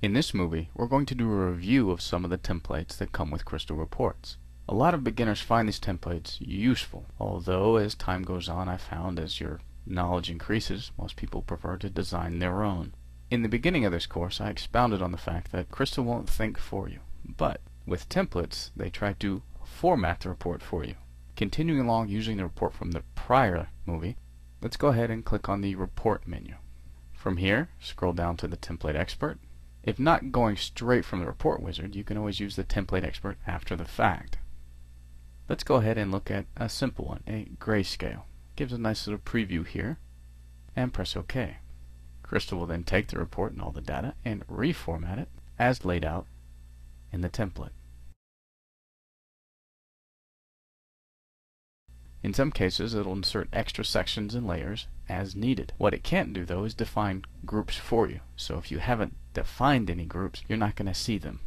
In this movie, we're going to do a review of some of the templates that come with Crystal Reports. A lot of beginners find these templates useful, although as time goes on I found as your knowledge increases, most people prefer to design their own. In the beginning of this course, I expounded on the fact that Crystal won't think for you, but with templates, they try to format the report for you. Continuing along using the report from the prior movie, let's go ahead and click on the Report menu. From here, scroll down to the Template Expert. If not going straight from the Report Wizard, you can always use the Template Expert after the fact. Let's go ahead and look at a simple one, a grayscale. Gives a nice little preview here, and press OK. Crystal will then take the report and all the data and reformat it as laid out in the template. In some cases, it'll insert extra sections and layers as needed. What it can't do, though, is define groups for you. So if you haven't defined any groups, you're not going to see them.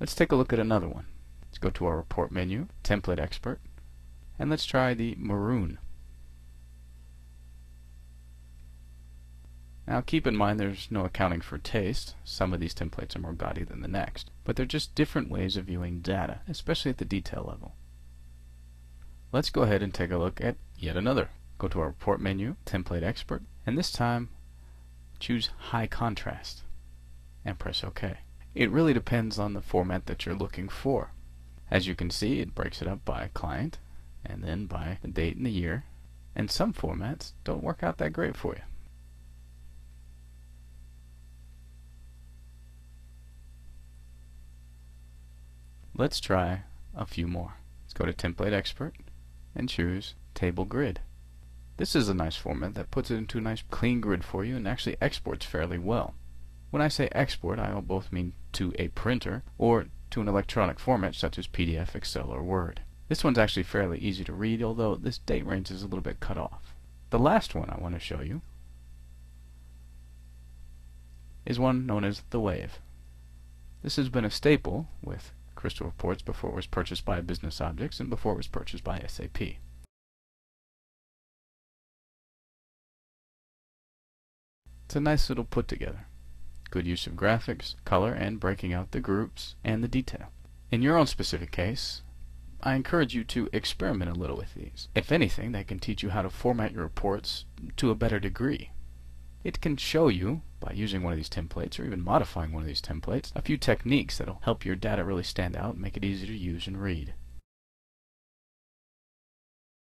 Let's take a look at another one. Let's go to our Report menu, Template Expert, and let's try the maroon. Now keep in mind there's no accounting for taste. Some of these templates are more gaudy than the next, but they're just different ways of viewing data, especially at the detail level. Let's go ahead and take a look at yet another. Go to our Report menu, Template Expert, and this time choose High Contrast and press OK. It really depends on the format that you're looking for. As you can see, it breaks it up by client and then by the date and the year, and some formats don't work out that great for you. Let's try a few more. Let's go to Template Expert and choose Table Grid. This is a nice format that puts it into a nice clean grid for you and actually exports fairly well. When I say export, I will both mean to a printer or to an electronic format such as PDF, Excel, or Word. This one's actually fairly easy to read, although this date range is a little bit cut off. The last one I want to show you is one known as the Wave. This has been a staple with Crystal Reports before it was purchased by Business Objects and before it was purchased by SAP. It's a nice little put together. Good use of graphics, color, and breaking out the groups and the detail. In your own specific case, I encourage you to experiment a little with these. If anything, they can teach you how to format your reports to a better degree. It can show you, by using one of these templates or even modifying one of these templates, a few techniques that'll help your data really stand out and make it easy to use and read.